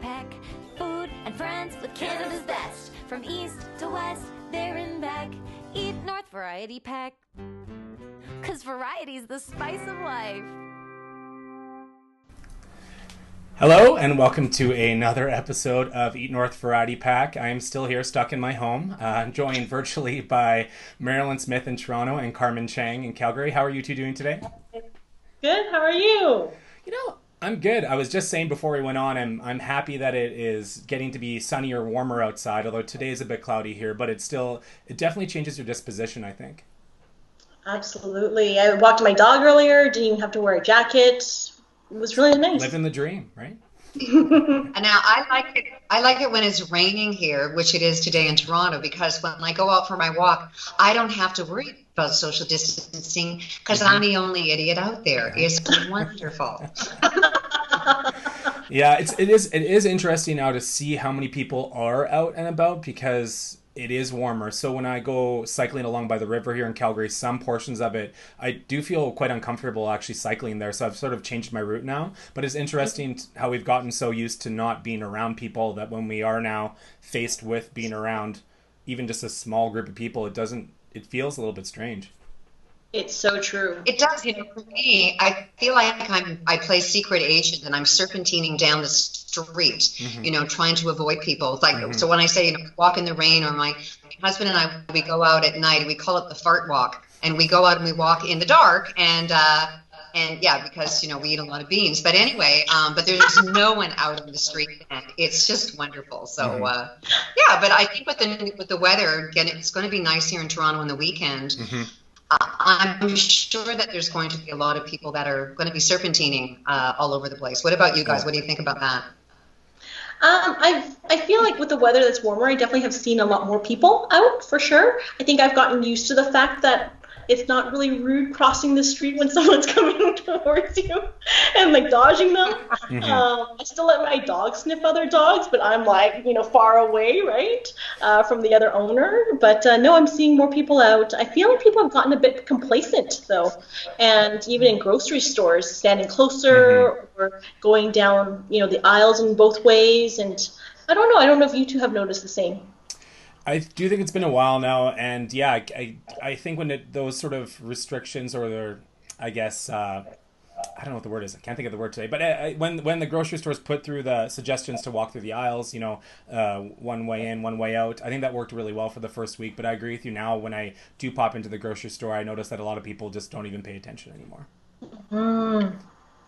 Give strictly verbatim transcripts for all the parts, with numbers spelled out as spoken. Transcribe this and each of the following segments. pack. Food and friends with Canada's best. From east to west, there and back. Eat North Variety Pack. Because variety's the spice of life. Hello and welcome to another episode of Eat North Variety Pack. I am still here, stuck in my home, uh, joined virtually by Mairlyn Smith in Toronto and Carmen Cheng in Calgary. How are you two doing today? Good. How are you? You know, I'm good. I was just saying before we went on, I'm, I'm happy that it is getting to be sunnier, warmer outside, although today is a bit cloudy here, but it still, it definitely changes your disposition, I think. Absolutely. I walked my dog earlier, didn't even have to wear a jacket. It was really nice. Living the dream, right? And now I like it. I like it when it's raining here, which it is today in Toronto, because when I go out for my walk, I don't have to worry about social distancing because mm-hmm. I'm the only idiot out there. It's wonderful. Yeah, it's it is it is interesting now to see how many people are out and about because it is warmer. So when I go cycling along by the river here in Calgary, some portions of it, I do feel quite uncomfortable actually cycling there. So I've sort of changed my route now, but it's interesting how we've gotten so used to not being around people that when we are now faced with being around even just a small group of people, it doesn't, it feels a little bit strange. It's so true. It does. You know, for me, I feel like I'm, I play secret agent and I'm serpentining down the street, mm-hmm. you know, trying to avoid people. Like, mm-hmm. so when I say, you know, walk in the rain, or my, my husband and I, we go out at night, we call it the fart walk, and we go out and we walk in the dark and, uh, and yeah, because, you know, we eat a lot of beans, but anyway, um, but there's no one out in the street and it's just wonderful. So, mm-hmm. uh, yeah, but I think with the, with the weather, again, it's going to be nice here in Toronto on the weekend. Mm-hmm. Uh, I'm sure that there's going to be a lot of people that are going to be serpentining uh, all over the place. What about you guys? What do you think about that? Um, I I feel like with the weather that's warmer, I definitely have seen a lot more people out for sure. I think I've gotten used to the fact that it's not really rude crossing the street when someone's coming towards you and like dodging them. Mm-hmm. Um, I still let my dog sniff other dogs, but I'm like, you know, far away, right, uh, from the other owner. But uh, no, I'm seeing more people out. I feel like people have gotten a bit complacent though, and even in grocery stores, standing closer mm-hmm. or going down, you know, the aisles in both ways. And I don't know. I don't know if you two have noticed the same. I do think it's been a while now, and yeah, I I think when it, those sort of restrictions or their, I guess, uh, I don't know what the word is. I can't think of the word today. But I, I, when when the grocery stores put through the suggestions to walk through the aisles, you know, uh, one way in, one way out, I think that worked really well for the first week. But I agree with you now. When I do pop into the grocery store, I notice that a lot of people just don't even pay attention anymore. Mm.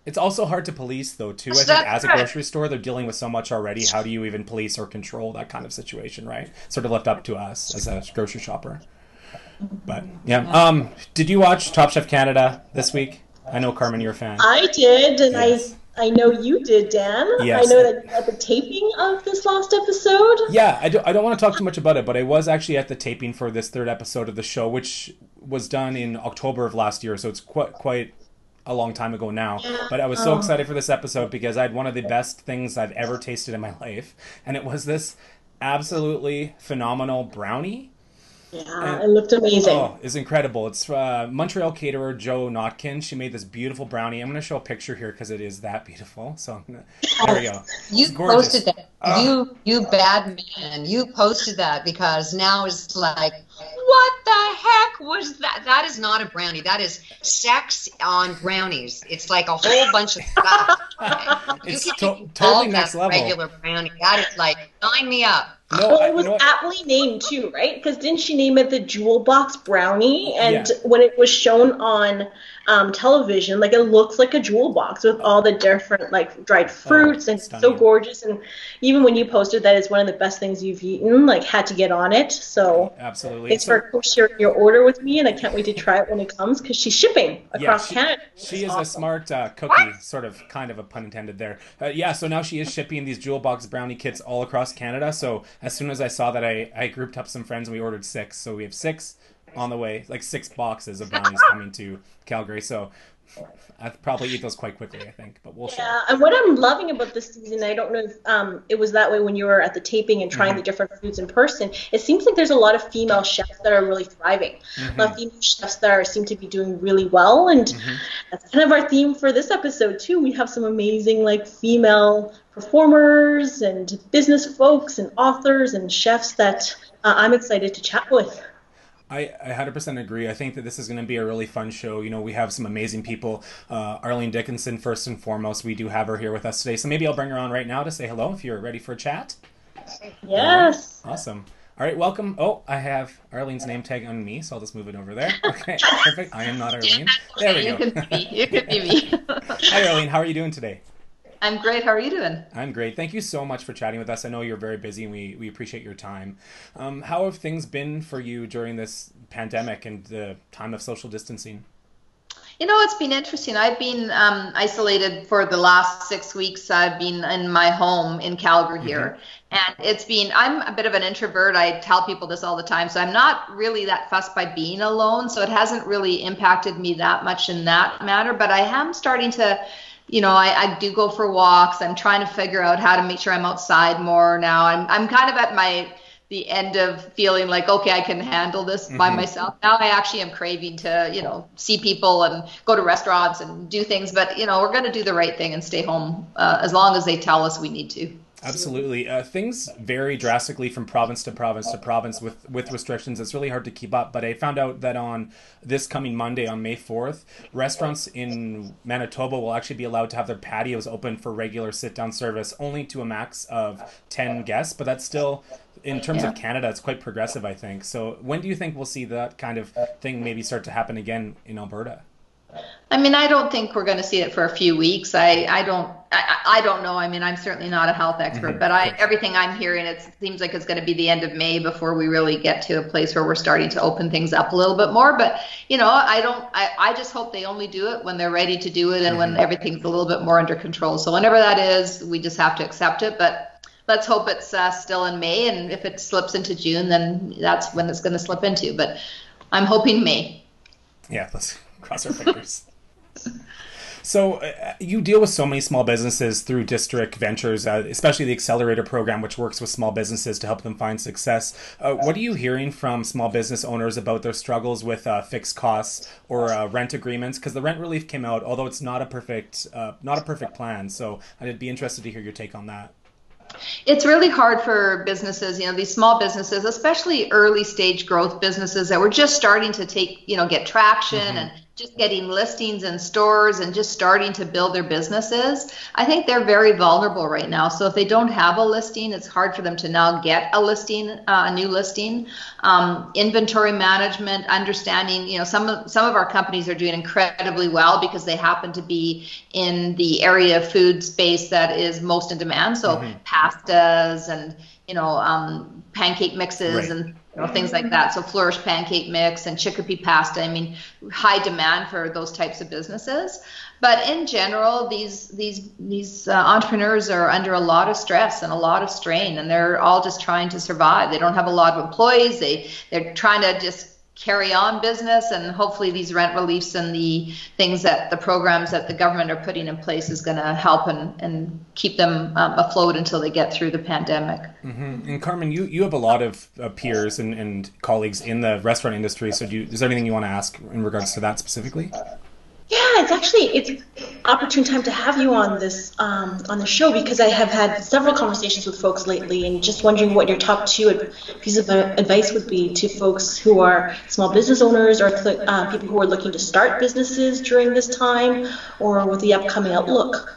It's also hard to police, though, too. I think as a grocery store, they're dealing with so much already. How do you even police or control that kind of situation, right? Sort of left up to us as a grocery shopper. But, yeah. Um, did you watch Top Chef Canada this week? I know, Carmen, you're a fan. I did, and yes. I... I know you did, Dan. Yes. I know that you had the taping of this last episode. Yeah, I, do, I don't want to talk too much about it, but I was actually at the taping for this third episode of the show, which was done in October of last year, so it's quite quite... a long time ago now, but I was so excited for this episode because I had one of the best things I've ever tasted in my life, and it was this absolutely phenomenal brownie. Yeah, and it looked amazing. Oh, it's incredible. It's uh, Montreal caterer Jo Notkin. She made this beautiful brownie. I'm going to show a picture here because it is that beautiful. So I'm gonna, there we go. You posted that. Oh. You you bad man. You posted that because now it's like, what the heck was that? That is not a brownie. That is sex on brownies. It's like a whole bunch of stuff. You it's can't to totally next level. Regular brownie. That is like, sign me up. No, well, it was I, you know aptly named too, right? Because didn't she name it the Jewel Box Brownie? And yeah. when it was shown on um, television, like it looks like a jewel box with all the different like dried fruits, oh, and stunning. So gorgeous. And even when you posted that, it's one of the best things you've eaten. Like had to get on it. So absolutely, it's so, for sharing your order with me, and I can't wait to try it when it comes because she's shipping across yeah, she, Canada. She is awesome. A smart uh, cookie, what? Sort of, kind of a pun intended there. Uh, yeah, so now she is shipping these Jewel Box Brownie kits all across Canada. So. As soon as I saw that, I, I grouped up some friends and we ordered six. So we have six on the way, like six boxes of brownies coming to Calgary. So I'd probably eat those quite quickly, I think, but we'll yeah, share. Yeah, and what I'm loving about this season, I don't know if um, it was that way when you were at the taping and trying mm-hmm. the different foods in person, it seems like there's a lot of female chefs that are really thriving. Mm-hmm. A lot of female chefs that are, seem to be doing really well, and mm-hmm. that's kind of our theme for this episode, too. We have some amazing, like, female performers and business folks and authors and chefs that uh, I'm excited to chat with. I, I one hundred percent agree. I think that this is going to be a really fun show. You know, we have some amazing people. Uh, Arlene Dickinson, first and foremost, we do have her here with us today. So maybe I'll bring her on right now to say hello if you're ready for a chat. Yes. Um, awesome. All right, welcome. Oh, I have Arlene's name tag on me, so I'll just move it over there. Okay, perfect. I am not Arlene. There we go. You can be me. You can be me. Hi, Arlene. How are you doing today? I'm great. How are you doing? I'm great. Thank you so much for chatting with us. I know you're very busy, and we, we appreciate your time. Um, how have things been for you during this pandemic and the time of social distancing? You know, it's been interesting. I've been um, isolated for the last six weeks. I've been in my home in Calgary here. Mm-hmm. And it's been, I'm a bit of an introvert. I tell people this all the time. So I'm not really that fussed by being alone. So it hasn't really impacted me that much in that matter. But I am starting to... You know, I, I do go for walks. I'm trying to figure out how to make sure I'm outside more now. I'm I'm kind of at my the end of feeling like, okay, I can handle this mm-hmm. by myself. Now I actually am craving to, you know, see people and go to restaurants and do things. But, you know, we're going to do the right thing and stay home uh, as long as they tell us we need to. Absolutely. Uh, things vary drastically from province to province to province with, with restrictions. It's really hard to keep up. But I found out that on this coming Monday, on May fourth, restaurants in Manitoba will actually be allowed to have their patios open for regular sit-down service, only to a max of ten guests. But that's still, in terms yeah. of Canada, it's quite progressive, I think. So when do you think we'll see that kind of thing maybe start to happen again in Alberta? I mean, I don't think we're going to see it for a few weeks. I, I don't I, I don't know. I mean, I'm certainly not a health expert, mm-hmm. but I, everything I'm hearing, it seems like it's going to be the end of May before we really get to a place where we're starting to open things up a little bit more. But, you know, I don't I, I just hope they only do it when they're ready to do it and mm-hmm. when everything's a little bit more under control. So whenever that is, we just have to accept it. But let's hope it's uh, still in May. And if it slips into June, then that's when it's going to slip into. But I'm hoping May. Yeah, let's cross our fingers. So uh, you deal with so many small businesses through District Ventures, uh, especially the Accelerator program, which works with small businesses to help them find success. Uh, what are you hearing from small business owners about their struggles with uh, fixed costs or uh, rent agreements? Because the rent relief came out, although it's not a perfect, uh, not a perfect plan. So I'd be interested to hear your take on that. It's really hard for businesses, you know, these small businesses, especially early stage growth businesses that were just starting to take, you know, get traction mm-hmm. and just getting listings in stores and just starting to build their businesses. I think they're very vulnerable right now. So if they don't have a listing, it's hard for them to now get a listing, uh, a new listing. Um, inventory management, understanding, you know, some of, some of our companies are doing incredibly well because they happen to be in the area of food space that is most in demand. So mm-hmm. pastas and, you know, um, pancake mixes right. and you know, things like that. So Flourish Pancake Mix and Chickpea Pasta. I mean, high demand for those types of businesses. But in general, these these these uh, entrepreneurs are under a lot of stress and a lot of strain, and they're all just trying to survive. They don't have a lot of employees. They they're trying to just carry on business, and hopefully these rent reliefs and the things that the programs that the government are putting in place is going to help and, and keep them um, afloat until they get through the pandemic. Mm-hmm. And Carmen, you, you have a lot of uh, peers and, and colleagues in the restaurant industry. So do you, is there anything you want to ask in regards to that specifically? Yeah, it's actually it's opportune time to have you on this um, on the show because I have had several conversations with folks lately, and just wondering what your top two pieces of advice would be to folks who are small business owners or th- uh, people who are looking to start businesses during this time or with the upcoming outlook.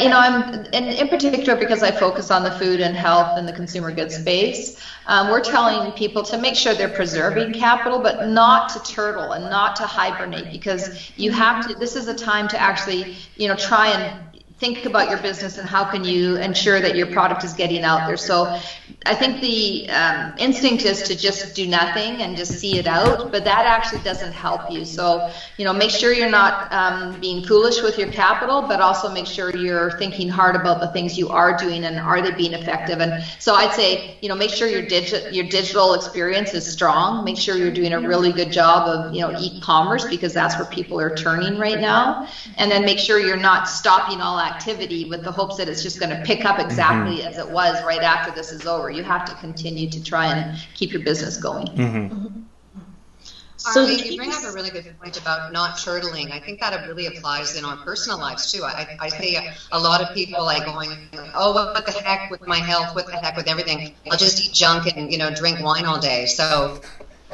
You know, I'm in, in particular because I focus on the food and health and the consumer goods space. Um, we're telling people to make sure they're preserving capital, but not to turtle and not to hibernate, because you have to. This is a time to actually, you know, try and think about your business and how can you ensure that your product is getting out there. So I think the um, instinct is to just do nothing and just see it out, but that actually doesn't help you. So, you know, make sure you're not um, being foolish with your capital, but also make sure you're thinking hard about the things you are doing and are they being effective. And so I'd say, you know, make sure your, digi your digital experience is strong. Make sure you're doing a really good job of, you know, e-commerce, because that's where people are turning right now. And then make sure you're not stopping all activity with the hopes that it's just going to pick up exactly mm-hmm. as it was right after this is over. You have to continue to try and keep your business going. Mm-hmm. So Arlene, you bring up a really good point about not turtling. I think that really applies in our personal lives too. I, I see a, a lot of people like going, oh, what the heck with my health, what the heck with everything. I'll just eat junk and, you know, drink wine all day. So,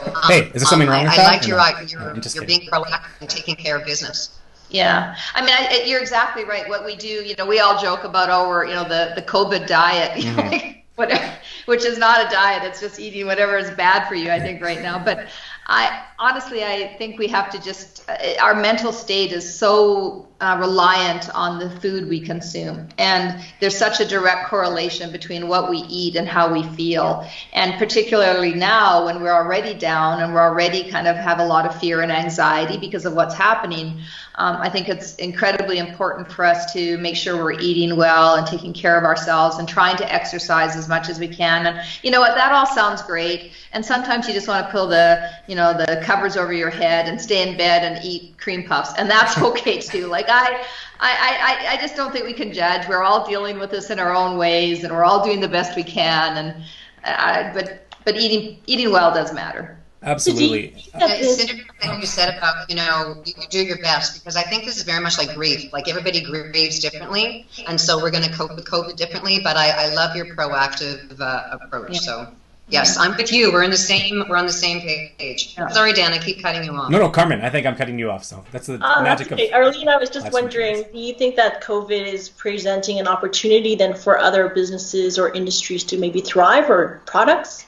um, hey, is there something um, wrong with I, that? I liked your idea. You're, no, you're being proactive and taking care of business. Yeah, I mean, I, you're exactly right. What we do, you know, we all joke about our, you know, the, the COVID diet, you know, mm-hmm. like whatever, which is not a diet. It's just eating whatever is bad for you, I think, right now. But I honestly, I think we have to just, our mental state is so uh, reliant on the food we consume. And there's such a direct correlation between what we eat and how we feel. And particularly now when we're already down and we're already kind of have a lot of fear and anxiety because of what's happening, Um, I think it's incredibly important for us to make sure we're eating well and taking care of ourselves and trying to exercise as much as we can. And you know what, that all sounds great. And sometimes you just want to pull the, you know, the covers over your head and stay in bed and eat cream puffs. And that's okay too. Like I, I, I, I just don't think we can judge. We're all dealing with this in our own ways and we're all doing the best we can. And I, but, but eating, eating well does matter. Absolutely. Consider the thing you said about, you know, you do your best, because I think this is very much like grief. Like everybody grieves differently, and so we're going to cope with COVID differently. But I, I love your proactive uh, approach. Yeah. So yes, I'm with you. We're in the same. We're on the same page. Yeah. Sorry, Dan, I keep cutting you off. No, no, Carmen, I think I'm cutting you off. So that's the um, magic that's okay. of Arlene. I was just wondering, do you think that COVID is presenting an opportunity then for other businesses or industries to maybe thrive, or products?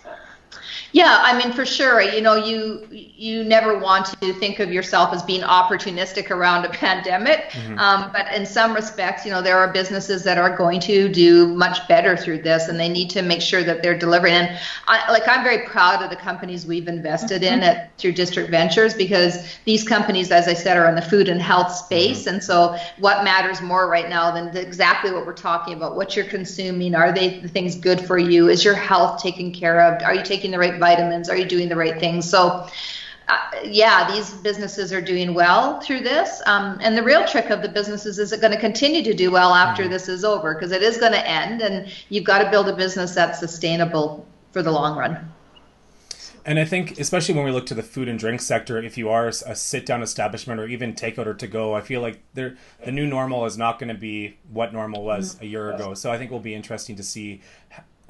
Yeah, I mean, for sure, you know, you you never want to think of yourself as being opportunistic around a pandemic. Mm-hmm. um, but in some respects, you know, there are businesses that are going to do much better through this, and they need to make sure that they're delivering. And I, like, I'm very proud of the companies we've invested mm-hmm. in at, through District Ventures, because these companies, as I said, are in the food and health space. Mm-hmm. And so what matters more right now than exactly what we're talking about, what you're consuming, are they the things good for you? Is your health taken care of? Are you taking the right vitamins? Are you doing the right things? So uh, yeah, these businesses are doing well through this. Um, and the real trick of the businesses is it going to continue to do well after this is over, because it is going to end, and you've got to build a business that's sustainable for the long run. And I think, especially when we look to the food and drink sector, if you are a sit-down establishment or even takeout or to-go, I feel like the new normal is not going to be what normal was mm-hmm. a year ago. So I think it will be interesting to see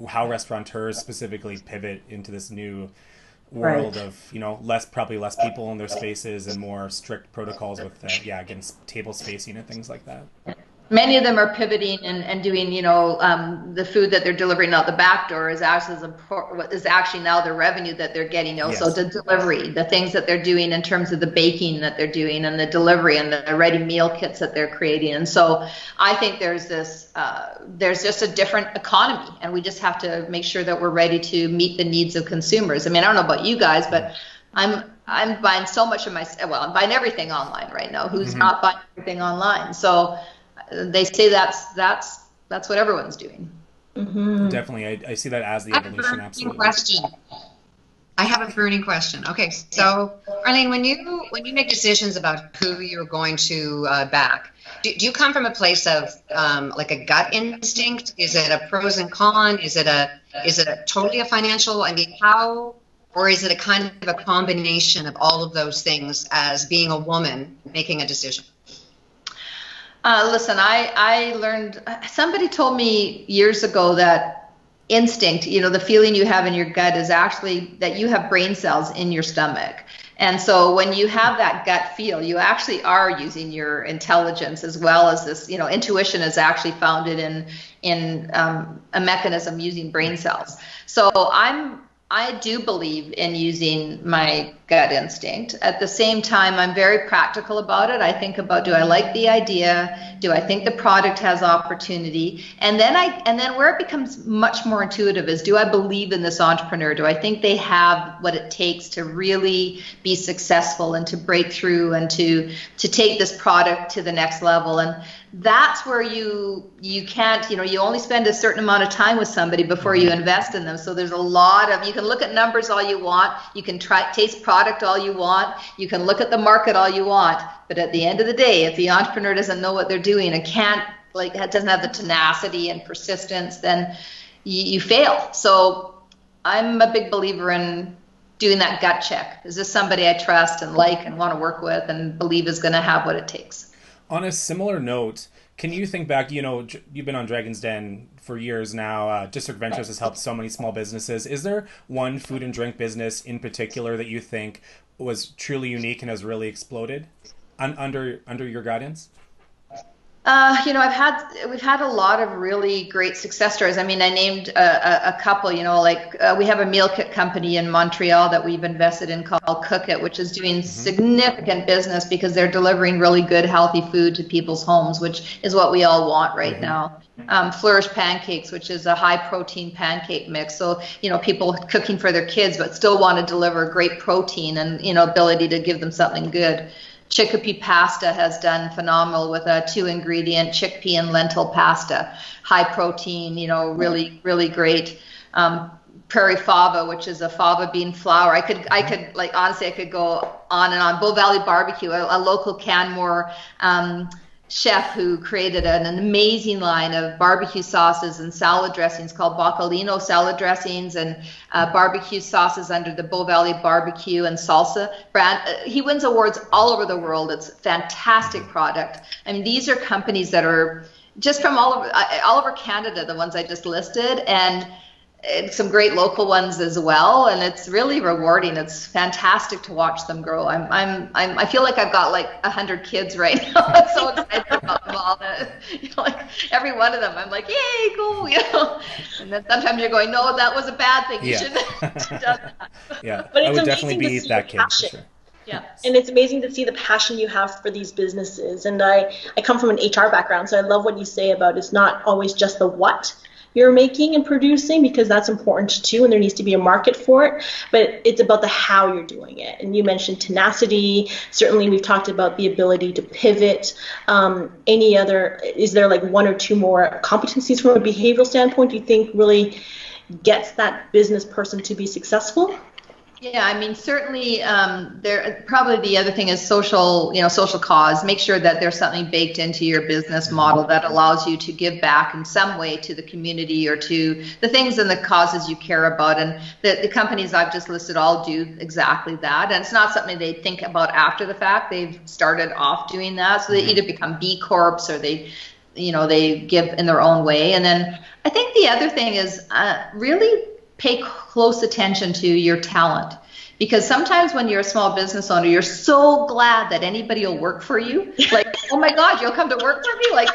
how restaurateurs specifically pivot into this new world right. of, you know, less, probably less people in their spaces and more strict protocols with, uh, yeah, again, table spacing and things like that. Many of them are pivoting and, and doing, you know, um, the food that they're delivering out the back door is actually, is actually now the revenue that they're getting. Also, yes. the delivery, the things that they're doing in terms of the baking that they're doing and the delivery and the ready meal kits that they're creating. And so I think there's this, uh, there's just a different economy, and we just have to make sure that we're ready to meet the needs of consumers. I mean, I don't know about you guys, but I'm I'm buying so much of my, well, I'm buying everything online right now. Who's mm-hmm. not buying everything online? So they say that's that's that's what everyone's doing. Mm-hmm. Definitely, I, I see that as the evolution. Absolutely. Question. I have a burning question. Okay, so Arlene, when you when you make decisions about who you're going to uh, back, do, do you come from a place of um, like a gut instinct? Is it a pros and con? Is it a is it a, totally a financial? I mean, how? Or is it a kind of a combination of all of those things as being a woman making a decision? Uh, listen, I, I learned, somebody told me years ago that instinct, you know, the feeling you have in your gut is actually that you have brain cells in your stomach. And so when you have that gut feel, you actually are using your intelligence as well as this, you know, intuition is actually founded in, in um, a mechanism using brain cells. So I'm I do believe in using my gut instinct. At the same time, I'm very practical about it. I think about, do I like the idea? Do I think the product has opportunity? And then I, and then where it becomes much more intuitive is, do I believe in this entrepreneur? Do I think they have what it takes to really be successful and to break through and to, to take this product to the next level? And that's where you, you can't, you know, you only spend a certain amount of time with somebody before you invest in them. So there's a lot of, you can look at numbers all you want. You can try, taste product all you want. You can look at the market all you want. But at the end of the day, if the entrepreneur doesn't know what they're doing and can't, like, doesn't have the tenacity and persistence, then you, you fail. So I'm a big believer in doing that gut check. Is this somebody I trust and like and want to work with and believe is going to have what it takes? On a similar note, can you think back, you know, you've been on Dragon's Den for years now. Uh, District Ventures has helped so many small businesses. Is there one food and drink business in particular that you think was truly unique and has really exploded un- under under your guidance? Uh, you know, I've had, we've had a lot of really great success stories. I mean, I named a, a, a couple, you know, like uh, we have a meal kit company in Montreal that we've invested in called Cook It, which is doing mm-hmm. significant business because they're delivering really good, healthy food to people's homes, which is what we all want right mm-hmm. now. Um, Flourish Pancakes, which is a high-protein pancake mix. So, you know, people cooking for their kids but still want to deliver great protein and, you know, ability to give them something good. Chickpea pasta has done phenomenal with a two-ingredient chickpea and lentil pasta, high protein, you know, really, really great. Um, Prairie fava, which is a fava bean flour. I could, I could, like, honestly, I could go on and on. Bow Valley Barbecue, a, a local Canmore um, chef who created an, an amazing line of barbecue sauces and salad dressings called Boccolino salad dressings and uh, barbecue sauces under the Bow Valley Barbecue and salsa brand. Uh, he wins awards all over the world. It's a fantastic product. I mean, these are companies that are just from all over, uh, all over Canada, the ones I just listed, and uh, some great local ones as well. And it's really rewarding. It's fantastic to watch them grow. I'm, I'm, I'm I feel like I've got like a hundred kids right now. I'm so excited about them all. The, you know, like every one of them, I'm like, yay, cool, you know. And then sometimes you're going, no, that was a bad thing. You yeah. shouldn't have done that. Yeah, but it's I would definitely be that kid for sure. Yeah, and it's amazing to see the passion you have for these businesses. And I, I come from an H R background, so I love what you say about it's not always just the what you're making and producing, because that's important too, and there needs to be a market for it, but it's about the how you're doing it. And you mentioned tenacity. Certainly we've talked about the ability to pivot. Um, any other, is there like one or two more competencies from a behavioral standpoint you think really gets that business person to be successful? Yeah, I mean, certainly um, there probably the other thing is social, you know, social cause. Make sure that there's something baked into your business model that allows you to give back in some way to the community or to the things and the causes you care about. And the, the companies I've just listed all do exactly that. And it's not something they think about after the fact. They've started off doing that. So they either become B Corps or they, you know, they give in their own way. And then I think the other thing is uh, really pay close attention to your talent, because sometimes when you're a small business owner, you're so glad that anybody will work for you. Like, oh my God, you'll come to work for me? Like,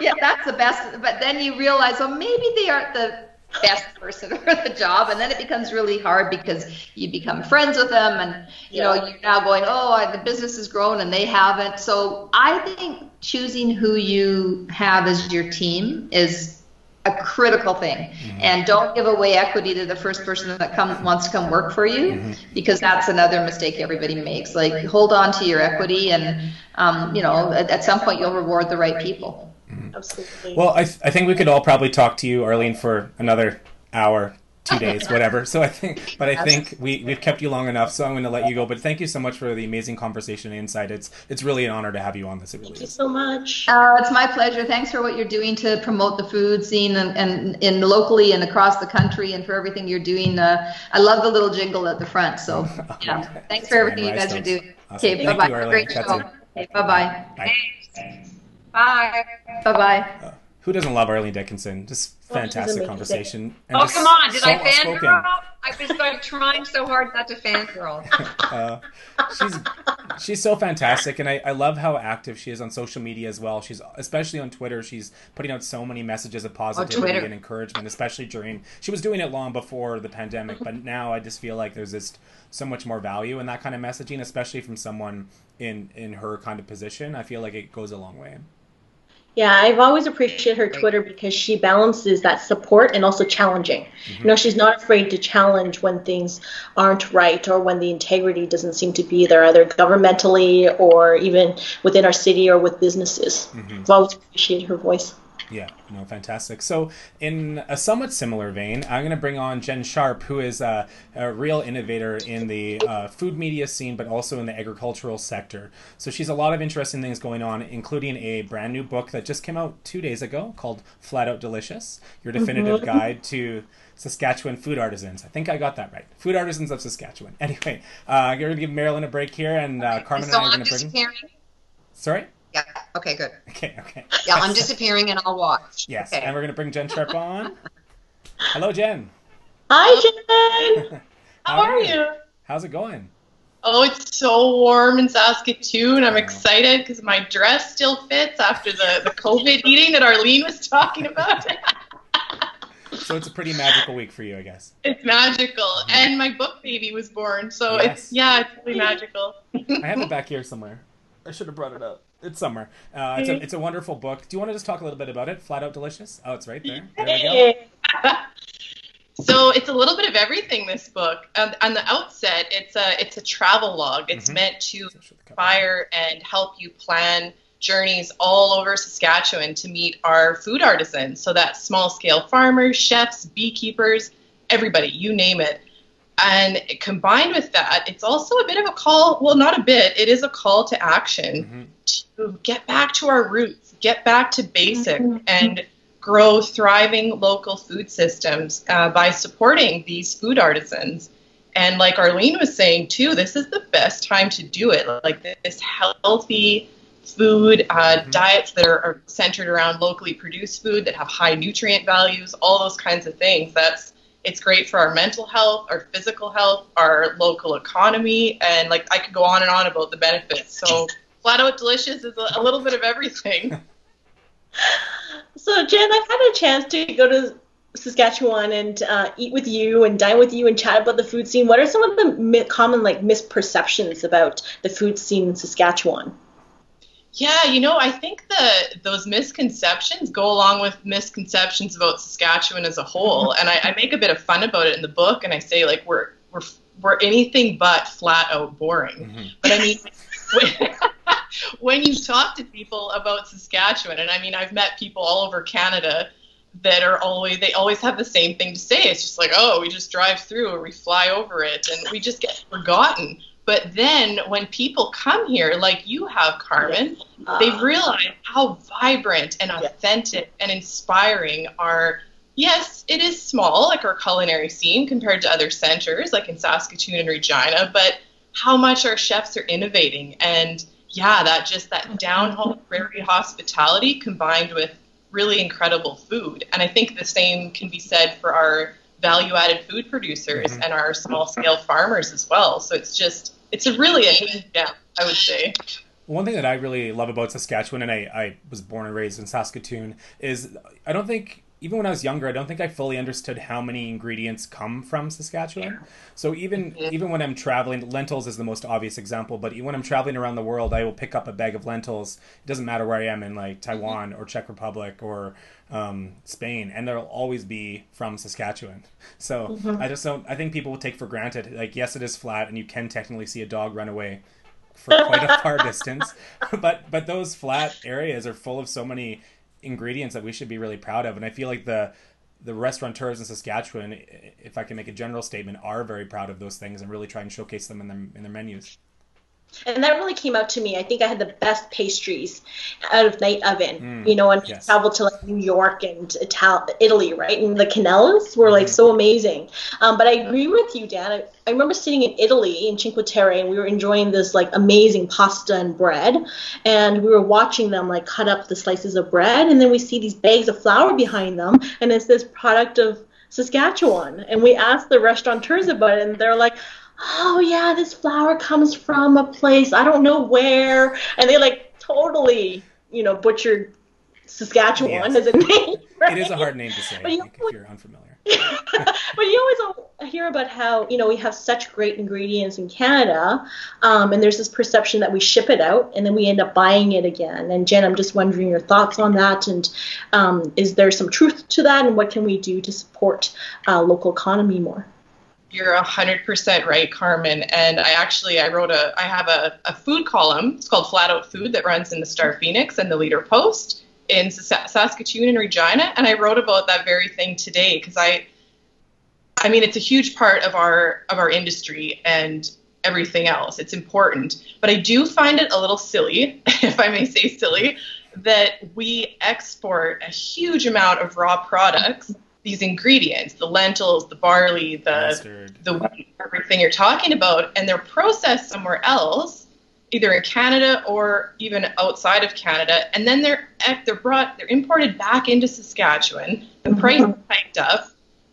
yeah, that's the best. But then you realize, well, maybe they aren't the best person for the job, and then it becomes really hard because you become friends with them, and you yeah. know, you're now going, oh, I, the business has grown and they haven't. So I think choosing who you have as your team is a critical thing. Mm-hmm. And don't give away equity to the first person that comes wants to come work for you, mm-hmm. because that's another mistake everybody makes. Like, hold on to your equity, and um, you know, at, at some point you'll reward the right people. Mm-hmm. Absolutely. Well, I, th- I think we could all probably talk to you, Arlene, for another hour, two days, whatever. So I think, but I think we, we've kept you long enough, so I'm going to let you go. But thank you so much for the amazing conversation and insight. It's it's really an honor to have you on this. It really thank is. You so much. Uh, it's my pleasure. Thanks for what you're doing to promote the food scene and, and, and locally and across the country, and for everything you're doing. Uh, I love the little jingle at the front. So yeah, okay. Thanks for everything you guys are doing. Awesome. Okay, thank bye-bye. You, Arlene. Great show. Okay, bye-bye. Bye. Bye. Bye-bye. Bye. Bye-bye. Uh, Who doesn't love Arlene Dickinson? Just fantastic well, conversation. And oh, come on. Did so I fangirl? I was like trying so hard not to fangirl. uh, she's she's so fantastic. And I, I love how active she is on social media as well. She's especially on Twitter. She's putting out so many messages of positivity and encouragement, especially during. She was doing it long before the pandemic. But now I just feel like there's just so much more value in that kind of messaging, especially from someone in, in her kind of position. I feel like it goes a long way. Yeah, I've always appreciated her Twitter because she balances that support and also challenging. Mm-hmm. You know, she's not afraid to challenge when things aren't right or when the integrity doesn't seem to be there, either governmentally or even within our city or with businesses. Mm-hmm. I've always appreciated her voice. Yeah, no, fantastic. So in a somewhat similar vein, I'm going to bring on Jen Sharp, who is a, a real innovator in the uh, food media scene, but also in the agricultural sector. So she's a lot of interesting things going on, including a brand new book that just came out two days ago called Flat Out Delicious, Your Definitive mm-hmm. Guide to Saskatchewan Food Artisans. I think I got that right. Food Artisans of Saskatchewan. Anyway, uh, you're going to give Mairlyn a break here, and uh, Carmen so and I are going to bring... Hearing... Sorry? Yeah. Okay, good. Okay, okay. Yeah, I'm disappearing and I'll watch. Yes, okay. And we're going to bring Jen Sharp on. Hello, Jen. Hi, Jen. How, How are you? you? How's it going? Oh, it's so warm in Saskatoon. I'm excited because my dress still fits after the, the COVID eating that Arlene was talking about. So it's a pretty magical week for you, I guess. It's magical. Mm-hmm. And my book baby was born. So yes. it's, yeah, it's really magical. I have it back here somewhere. I should have brought it up. It's summer. Uh, it's, a, it's a wonderful book. Do you want to just talk a little bit about it? Flat Out Delicious? Oh, it's right there. There we go. So it's a little bit of everything, this book. Um, on the outset, it's a, it's a travel log. It's mm-hmm. meant to inspire and help you plan journeys all over Saskatchewan to meet our food artisans. So that's small-scale farmers, chefs, beekeepers, everybody, you name it. And combined with that, it's also a bit of a call, well, not a bit, it is a call to action mm-hmm. to get back to our roots, get back to basic, mm-hmm. and grow thriving local food systems uh, by supporting these food artisans. And like Arlene was saying, too, this is the best time to do it. Like this healthy food uh, mm-hmm. diets that are, are centered around locally produced food, that have high nutrient values, all those kinds of things. That's It's great for our mental health, our physical health, our local economy, and like I could go on and on about the benefits. So Flat Out Delicious is a, a little bit of everything. So Jen, I've had a chance to go to Saskatchewan and uh, eat with you and dine with you and chat about the food scene. What are some of the mi- common like misperceptions about the food scene in Saskatchewan? Yeah, you know, I think the, those misconceptions go along with misconceptions about Saskatchewan as a whole, and I, I make a bit of fun about it in the book, and I say, like, we're we're we're anything but flat-out boring. Mm-hmm. But, I mean, when, when you talk to people about Saskatchewan, and, I mean, I've met people all over Canada that are always, they always have the same thing to say. It's just like, oh, we just drive through or we fly over it, and we just get forgotten. But then when people come here, like you have, Carmen, uh, they realize how vibrant and authentic yeah. and inspiring our, yes, it is small, like our culinary scene compared to other centers, like in Saskatoon and Regina, but how much our chefs are innovating. And yeah, that just that down-home prairie hospitality combined with really incredible food. And I think the same can be said for our value-added food producers mm-hmm. and our small-scale farmers as well. So it's just, it's a really a yeah, I would say. One thing that I really love about Saskatchewan, and I, I was born and raised in Saskatoon, is I don't think, even when I was younger, I don't think I fully understood how many ingredients come from Saskatchewan. Yeah. So even mm-hmm. even when I'm traveling, lentils is the most obvious example, but when I'm traveling around the world, I will pick up a bag of lentils. It doesn't matter where I am in like Taiwan mm-hmm. or Czech Republic or um, Spain, and they'll always be from Saskatchewan. So mm-hmm. I just don't, I think people will take for granted, like, yes, it is flat and you can technically see a dog run away for quite a far distance, but but those flat areas are full of so many ingredients that we should be really proud of. And I feel like the the restaurateurs in Saskatchewan, if I can make a general statement, are very proud of those things and really try and showcase them in their in their menus. And that really came out to me. I think I had the best pastries out of Night Oven, mm, you know, and yes. traveled to like New York and Italy, right? And the cannelas were mm. like so amazing. Um, but I agree with you, Dan. I, I remember sitting in Italy in Cinque Terre, and we were enjoying this like amazing pasta and bread. And we were watching them like cut up the slices of bread. And then we see these bags of flour behind them. And it's this product of Saskatchewan. And we asked the restaurateurs about it, and they're like, oh yeah, this flour comes from a place I don't know where, and they like totally, you know, butchered Saskatchewan yes. as a name. Right? It is a hard name to say, but you know, if you're unfamiliar. But you always hear about how, you know, we have such great ingredients in Canada, um, and there's this perception that we ship it out and then we end up buying it again. And Jen, I'm just wondering your thoughts on that, and um, is there some truth to that, and what can we do to support uh, local economy more? You're one hundred percent right, Carmen. And I actually, I wrote a, I have a, a food column. It's called Flat Out Food that runs in the Star Phoenix and the Leader Post in Saskatchewan and Regina. And I wrote about that very thing today because I, I mean, it's a huge part of our, of our industry and everything else. It's important. But I do find it a little silly, if I may say silly, that we export a huge amount of raw products. These ingredients, the lentils, the barley, the Mustard. the wheat, everything you're talking about, and they're processed somewhere else, either in Canada or even outside of Canada, and then they're they're brought they're imported back into Saskatchewan. The price mm-hmm. is hiked up,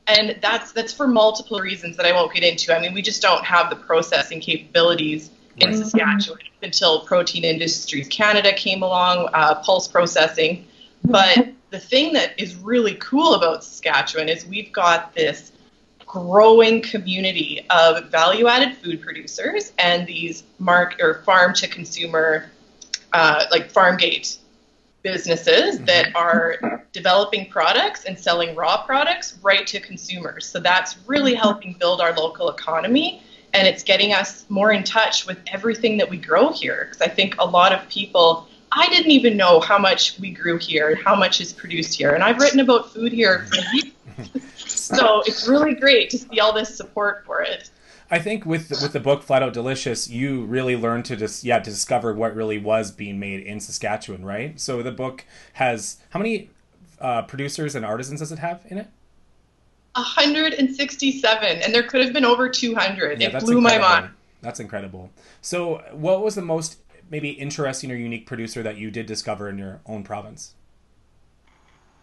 and that's that's for multiple reasons that I won't get into. I mean, we just don't have the processing capabilities in right. Saskatchewan mm-hmm. until Protein Industries Canada came along, uh, pulse processing, but. The thing that is really cool about Saskatchewan is we've got this growing community of value-added food producers and these mark or farm-to-consumer, uh, like farm gate businesses that are developing products and selling raw products right to consumers. So that's really helping build our local economy, and it's getting us more in touch with everything that we grow here. Because I think a lot of people. I didn't even know how much we grew here and how much is produced here. And I've written about food here for years. So it's really great to see all this support for it. I think with the, with the book Flat Out Delicious, you really learned to just, yeah, to discover what really was being made in Saskatchewan, right? So the book has, how many uh, producers and artisans does it have in it? one hundred sixty-seven. And there could have been over two hundred. Yeah, it blew incredible. my mind. That's incredible. So what was the most maybe interesting or unique producer that you did discover in your own province?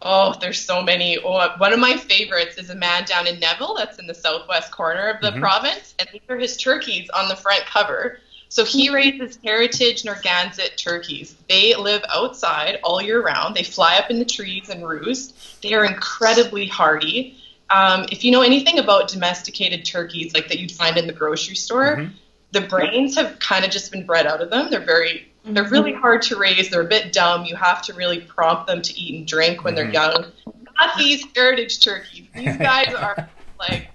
Oh, there's so many. Oh, one of my favorites is a man down in Neville that's in the southwest corner of the mm-hmm. province, and these are his turkeys on the front cover. So he raises heritage Narragansett turkeys. They live outside all year round. They fly up in the trees and roost. They are incredibly hardy. Um, if you know anything about domesticated turkeys, like that you'd find in the grocery store, mm-hmm. the brains have kind of just been bred out of them. They're very, they're really hard to raise. They're a bit dumb. You have to really prompt them to eat and drink when they're young. Not these heritage turkeys. These guys are like,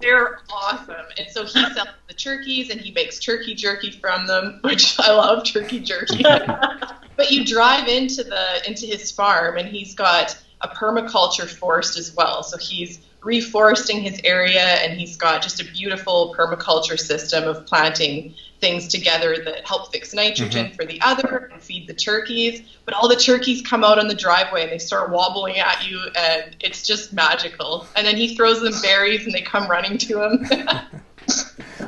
they're awesome. And so he sells the turkeys and he makes turkey jerky from them, which I love turkey jerky. But you drive into the into his farm, and he's got a permaculture forest as well. So he's reforesting his area, and he's got just a beautiful permaculture system of planting things together that help fix nitrogen mm-hmm. for the other and feed the turkeys. But all the turkeys come out on the driveway and they start wobbling at you, and it's just magical. And then he throws them berries and they come running to him.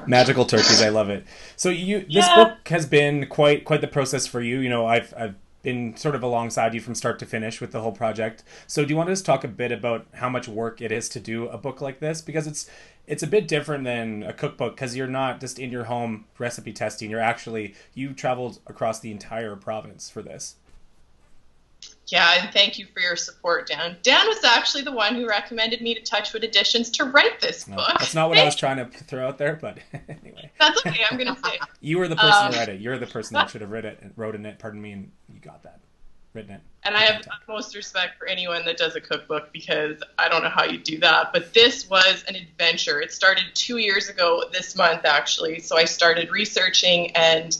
Magical turkeys, I love it. So you this yeah. book has been quite quite the process for you. You know, I've I've been sort of alongside you from start to finish with the whole project. So do you want to just talk a bit about how much work it is to do a book like this? Because it's it's a bit different than a cookbook, because you're not just in your home recipe testing. You're actually, you traveled across the entire province for this. Yeah, and thank you for your support, Dan. Dan was actually the one who recommended me to Touchwood Editions to write this no, book. That's not what I was trying to throw out there, but anyway. That's okay, I'm going to say it. You were the person um, who read it. You're the person that should have read it, wrote in it, pardon me, and you got that. Written it. And I have the utmost respect for anyone that does a cookbook, because I don't know how you do that. But this was an adventure. It started two years ago this month, actually. So I started researching and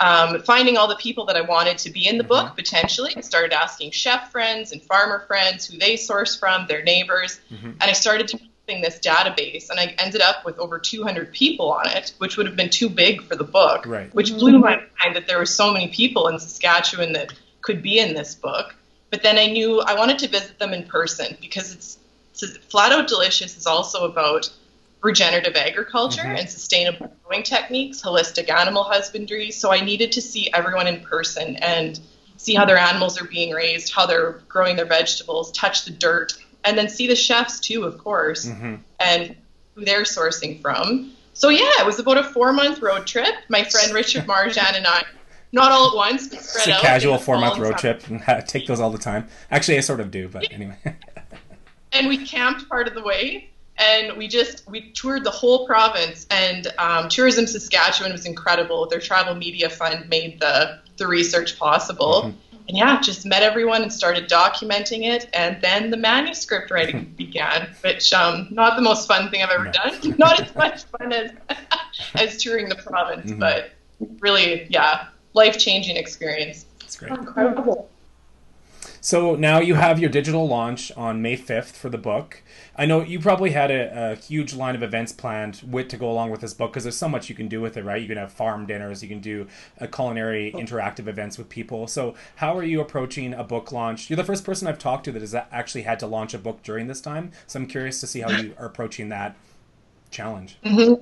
Um, finding all the people that I wanted to be in the book, potentially. I started asking chef friends and farmer friends who they source from, their neighbors, mm-hmm. and I started to developing this database, and I ended up with over two hundred people on it, which would have been too big for the book, right. which blew my mind that there were so many people in Saskatchewan that could be in this book. But then I knew I wanted to visit them in person, because it's, it's Flat Out Delicious is also about regenerative agriculture mm-hmm. and sustainable growing techniques, holistic animal husbandry. So I needed to see everyone in person and see how their animals are being raised, how they're growing their vegetables, touch the dirt, and then see the chefs too, of course, mm-hmm. and who they're sourcing from. So yeah, it was about a four-month road trip. My friend Richard Marjan and I, not all at once, but spread out. It's a casual four-month road trip. I take those all the time. Actually, I sort of do, but anyway. And we camped part of the way. And we just, we toured the whole province, and um, Tourism Saskatchewan was incredible. Their travel media fund made the, the research possible. Mm-hmm. And yeah, just met everyone and started documenting it. And then the manuscript writing began, which um, not the most fun thing I've ever no. done. Not as much fun as, as touring the province, mm-hmm. but really, yeah, life-changing experience. That's great. Incredible. So now you have your digital launch on May fifth for the book. I know you probably had a, a huge line of events planned with to go along with this book, because there's so much you can do with it, right? You can have farm dinners, you can do a culinary interactive events with people. So how are you approaching a book launch? You're the first person I've talked to that has actually had to launch a book during this time. So I'm curious to see how you are approaching that challenge. Mm-hmm.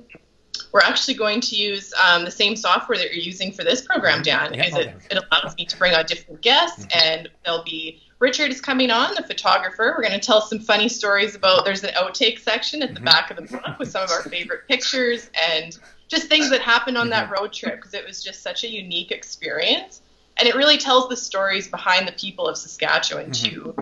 We're actually going to use um, the same software that you're using for this program, Dan. Yeah, it, it allows me to bring out different guests, mm-hmm. and there'll be Richard is coming on, the photographer. We're going to tell some funny stories about. There's an outtake section at the mm-hmm. back of the book with some of our favorite pictures and just things that happened on mm-hmm. that road trip, because it was just such a unique experience, and it really tells the stories behind the people of Saskatchewan mm-hmm. too.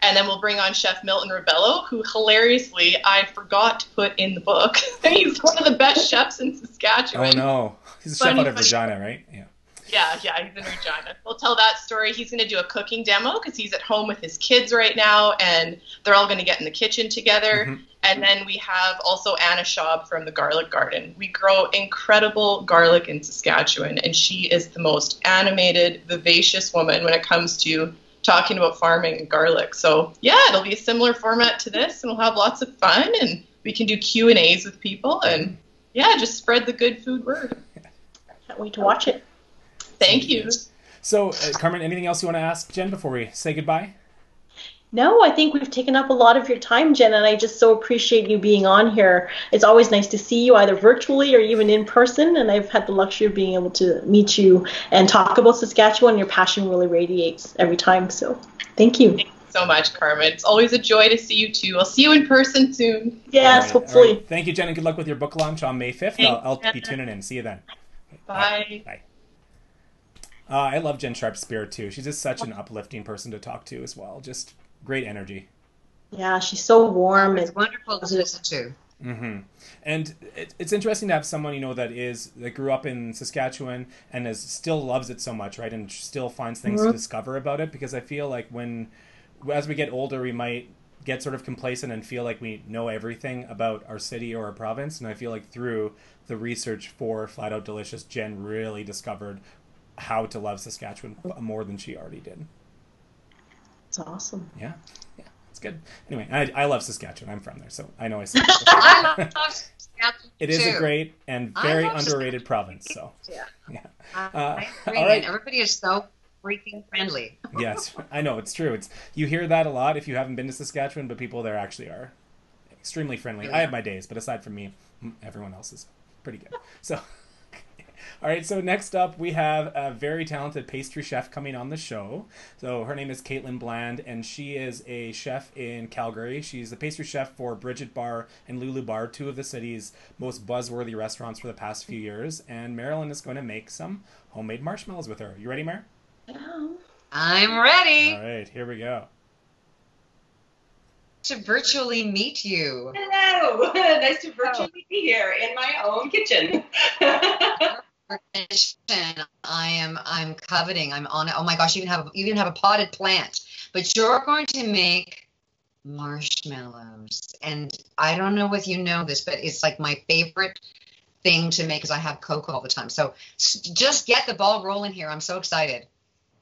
And then we'll bring on Chef Milton Ribello, who hilariously I forgot to put in the book. He's one of the best chefs in Saskatchewan. Oh, no. He's a funny, chef out of funny. Regina, right? Yeah. Yeah, yeah, he's in Regina. We'll tell that story. He's going to do a cooking demo because he's at home with his kids right now, and they're all going to get in the kitchen together. Mm-hmm. And then we have also Anna Schaub from The Garlic Garden. We grow incredible garlic in Saskatchewan, and she is the most animated, vivacious woman when it comes to talking about farming and garlic. So yeah, it'll be a similar format to this, and we'll have lots of fun, and we can do Q and A's with people, and yeah, just spread the good food word. Can't wait to watch it. Thank you. So uh, Carmen, anything else you want to ask Jen before we say goodbye? No, I think we've taken up a lot of your time, Jen, and I just so appreciate you being on here. It's always nice to see you either virtually or even in person, and I've had the luxury of being able to meet you and talk about Saskatchewan. Your passion really radiates every time, so thank you. Thank you so much, Carmen. It's always a joy to see you, too. I'll see you in person soon. Yes, right, hopefully. Right. Thank you, Jen, and good luck with your book launch on May fifth. Thanks, I'll, I'll be tuning in. See you then. Bye. Bye. Bye. Uh, I love Jen Sharp's spirit, too. She's just such an uplifting person to talk to as well. Just great energy. Yeah, she's so warm. It's wonderful to listen to. Mm-hmm. And it, it's interesting to have someone, you know, that is that grew up in Saskatchewan and is still loves it so much, right? And still finds things mm-hmm. to discover about it, because I feel like when, as we get older, we might get sort of complacent and feel like we know everything about our city or our province. And I feel like through the research for Flat Out Delicious, Jen really discovered how to love Saskatchewan more than she already did. It's awesome. Yeah, yeah, it's good. Anyway, I, I love Saskatchewan. I'm from there, so I know I said it. I love Saskatchewan. It is too. A great and very underrated province. So yeah, yeah. Uh, I agree. All right. Everybody is so freaking friendly. Yes, I know, it's true. It's you hear that a lot if you haven't been to Saskatchewan, but people there actually are extremely friendly. Yeah. I have my days, but aside from me, everyone else is pretty good. So. All right, so next up, we have a very talented pastry chef coming on the show. So her name is Katelin Bland, and she is a chef in Calgary. She's the pastry chef for Bridget Bar and Lulu Bar, two of the city's most buzzworthy restaurants for the past few years. And Mairlyn is going to make some homemade marshmallows with her. You ready, Mar? Yeah. I'm ready. All right, here we go. To virtually meet you. Hello. Nice to virtually be here in my own kitchen. I am I'm coveting. I'm on it. Oh my gosh, you even have you even have a potted plant. But you're going to make marshmallows. And I don't know if you know this, but it's like my favorite thing to make, because I have Coke all the time. So just get the ball rolling here. I'm so excited.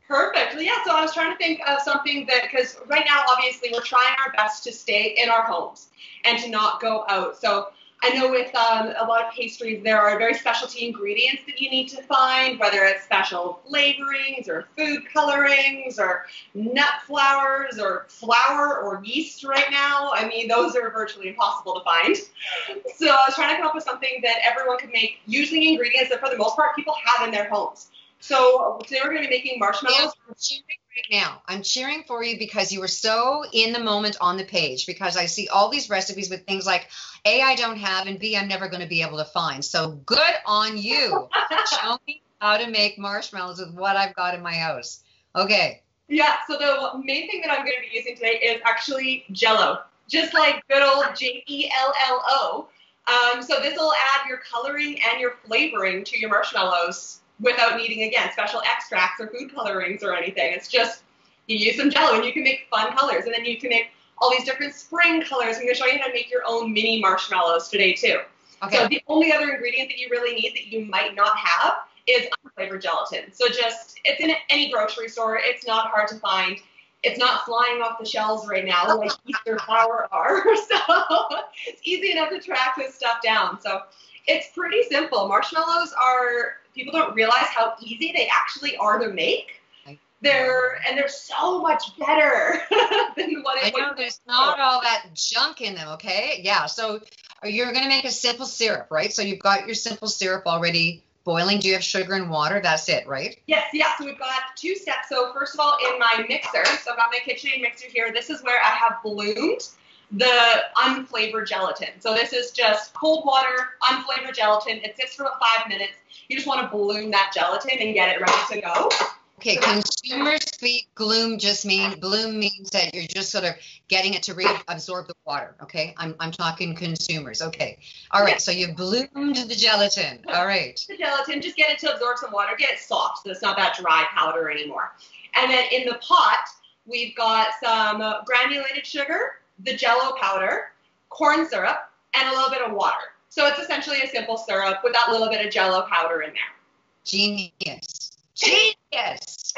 Perfect. Well, yeah, so I was trying to think of something that, because right now, obviously, we're trying our best to stay in our homes and to not go out. So I know with um, a lot of pastries, there are very specialty ingredients that you need to find, whether it's special flavorings or food colorings or nut flours or flour or yeast right now. I mean, those are virtually impossible to find. So I was trying to come up with something that everyone could make using ingredients that, for the most part, people have in their homes. So today we're going to be making marshmallows. I'm cheering right now. I'm cheering for you because you were so in the moment on the page, because I see all these recipes with things like, A, I don't have, and B, I'm never going to be able to find. So good on you. Show me how to make marshmallows with what I've got in my house. Okay. Yeah, so the main thing that I'm going to be using today is actually Jell-O, just like good old J E L L O. Um, so this will add your coloring and your flavoring to your marshmallows, without needing, again, special extracts or food colorings or anything. It's just, you use some Jell-O and you can make fun colors. And then you can make all these different spring colors. I'm going to show you how to make your own mini marshmallows today, too. Okay. So the only other ingredient that you really need that you might not have is unflavored gelatin. So just, it's in any grocery store. It's not hard to find. It's not flying off the shelves right now like yeast or flour are. So it's easy enough to track this stuff down. So it's pretty simple. Marshmallows are... people don't realize how easy they actually are to make. They're and they're so much better than what it was. I know there's not all that junk in them, okay? Yeah, so you're going to make a simple syrup, right? So you've got your simple syrup already boiling. Do you have sugar and water? That's it, right? Yes, yeah, so we've got two steps. So first of all, in my mixer, so I've got my KitchenAid mixer here. This is where I have bloomed the unflavored gelatin. So this is just cold water, unflavored gelatin. It sits for about five minutes. You just want to bloom that gelatin and get it ready to go. Okay, so consumer speak, gloom just mean, bloom means that you're just sort of getting it to reabsorb the water, okay? I'm, I'm talking consumers, okay. All right, yeah. So you bloomed the gelatin, all right. The gelatin, just get it to absorb some water, get it soft so it's not that dry powder anymore. And then in the pot, we've got some granulated sugar, the Jell-O powder, corn syrup, and a little bit of water. So it's essentially a simple syrup with that little bit of Jell-O powder in there. Genius. Genius.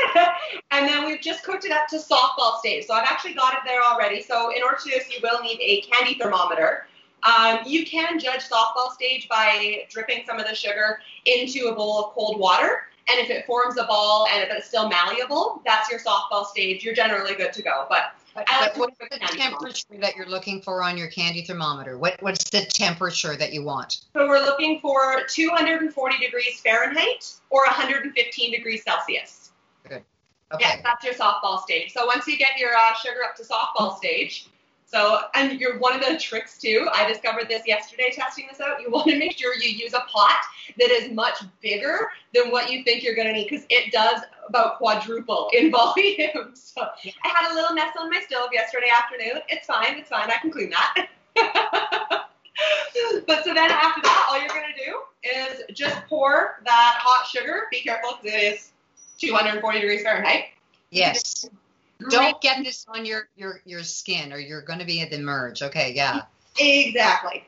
And then we've just cooked it up to softball stage. So I've actually got it there already. So in order to do this, you will need a candy thermometer. Um, you can judge softball stage by dripping some of the sugar into a bowl of cold water. And if it forms a ball and if it's still malleable, that's your softball stage. You're generally good to go. But Like what's the temperature thermometer that you're looking for on your candy thermometer? What, what's the temperature that you want? So we're looking for two hundred forty degrees Fahrenheit or one hundred fifteen degrees Celsius. Good. Okay. Yes, that's your softball stage. So once you get your uh, sugar up to softball stage, so, and you're one of the tricks too, I discovered this yesterday testing this out, you want to make sure you use a pot that is much bigger than what you think you're going to need, because it does about quadruple in volume. So I had a little mess on my stove yesterday afternoon. It's fine, it's fine, I can clean that. But so then after that, all you're going to do is just pour that hot sugar. Be careful, because it is two hundred forty degrees Fahrenheit. Yes. Don't get this on your, your, your skin or you're going to be at the merge. Okay, yeah. Exactly.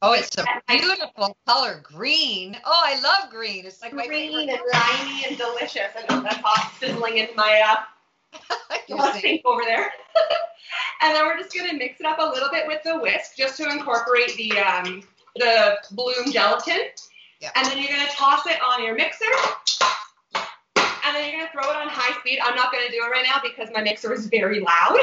Oh, it's a beautiful color, green. Oh, I love green. It's like green my green and limey and delicious. I know that hot sizzling in my uh, sink over there. And then we're just going to mix it up a little bit with the whisk just to incorporate the, um, the bloom gelatin. Yep. And then you're going to toss it on your mixer. And then you're going to throw it on high speed. I'm not going to do it right now because my mixer is very loud.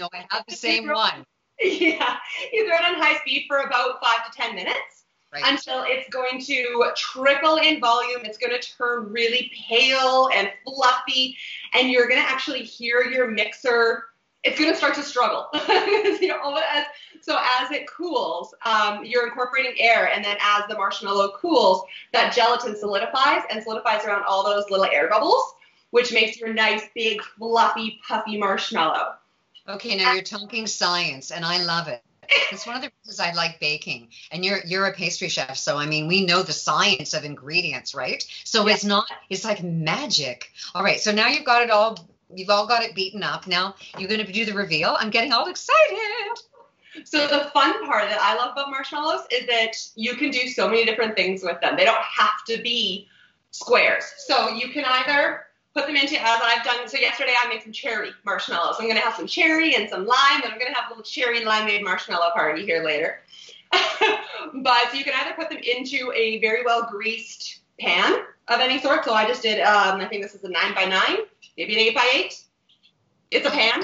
No, I have the same throw, one. Yeah. You throw it on high speed for about five to ten minutes right. Until it's going to triple in volume. It's going to turn really pale and fluffy. And you're going to actually hear your mixer. It's going to start to struggle. you know, as, so as it cools, um, you're incorporating air, and then as the marshmallow cools, that gelatin solidifies and solidifies around all those little air bubbles, which makes your nice, big, fluffy, puffy marshmallow. Okay, now you're talking science, and I love it. It's one of the reasons I like baking, and you're you're a pastry chef, so I mean we know the science of ingredients, right? So yeah. It's not, it's like magic. All right, so now you've got it all. You've all got it beaten up. Now you're going to do the reveal. I'm getting all excited. So the fun part that I love about marshmallows is that you can do so many different things with them. They don't have to be squares. So you can either put them into, as I've done, so yesterday I made some cherry marshmallows. I'm going to have some cherry and some lime, and I'm going to have a little cherry and limeade marshmallow party here later. But you can either put them into a very well greased pan of any sort. So I just did, um, I think this is a nine by nine, maybe an eight by eight. It's a pan.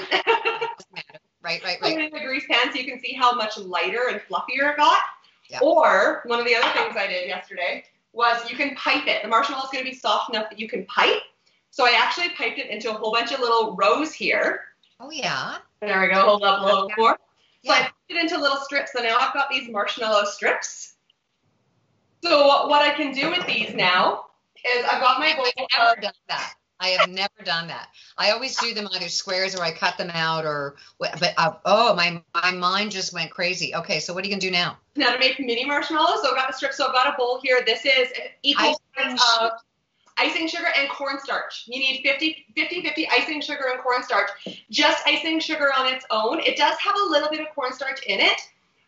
Right, right, right. It's a grease pan, so you can see how much lighter and fluffier it got. Yeah. Or one of the other things I did yesterday was you can pipe it. The marshmallow is going to be soft enough that you can pipe. So I actually piped it into a whole bunch of little rows here. Oh, yeah. There we go. Hold up a little more. Yeah. So I piped it into little strips. So now I've got these marshmallow strips. So what I can do with these now is I've got my bowl of... I've never done that. I have never done that. I always do them either squares or I cut them out or, but I, oh, my my mind just went crazy. Okay, so what are you going to do now? Now to make mini marshmallows. So I've got the strips. So I've got a bowl here. This is equal parts of icing sugar and cornstarch. You need fifty fifty icing sugar and cornstarch. Just icing sugar on its own. It does have a little bit of cornstarch in it,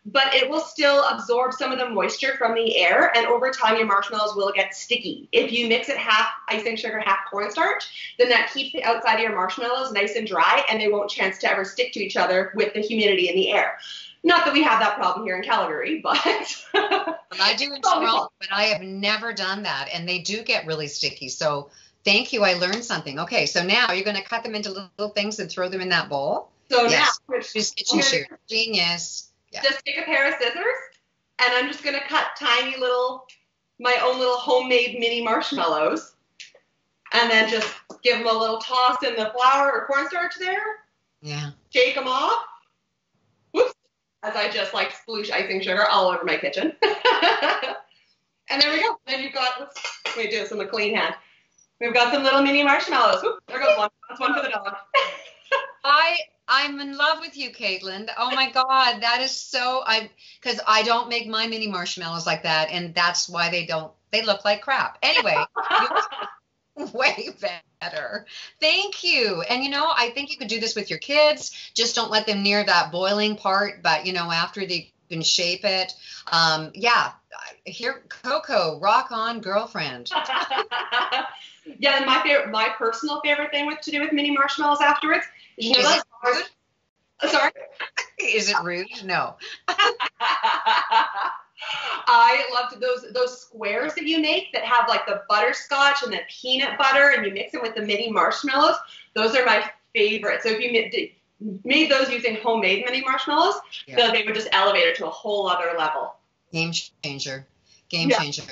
but it will still absorb some of the moisture from the air, and over time your marshmallows will get sticky. If you mix it half icing sugar, half cornstarch, then that keeps the outside of your marshmallows nice and dry, and they won't chance to ever stick to each other with the humidity in the air. Not that we have that problem here in Calgary, but... well, I do in Toronto, but I have never done that, and they do get really sticky, so thank you, I learned something. Okay, so now you're going to cut them into little things and throw them in that bowl? So yes. Now... She's kitchen shears. Genius. Yeah. Just take a pair of scissors, and I'm just going to cut tiny little, my own little homemade mini marshmallows, and then just give them a little toss in the flour or cornstarch there. Yeah. Shake them off. Whoops. As I just like sploosh icing sugar all over my kitchen. And there we go. Then you've got, oops, let me do this with a clean hand. We've got some little mini marshmallows. Oops, there goes one. That's one for the dog. I... I'm in love with you, Katelin. Oh my God, that is so, I, because I don't make my mini marshmallows like that, and that's why they don't, they look like crap. Anyway, way better. Thank you. And you know, I think you could do this with your kids. Just don't let them near that boiling part, but you know, after they can shape it. Um, yeah, here, Coco, rock on, girlfriend. Yeah, and my favorite, my personal favorite thing with, to do with mini marshmallows afterwards. You know, rude? Sorry? Is it rude? No. I loved those those squares that you make that have like the butterscotch and the peanut butter, and you mix it with the mini marshmallows. Those are my favorite. So if you made those using homemade mini marshmallows, yeah. So they would just elevate it to a whole other level. Game changer. Game yeah. changer.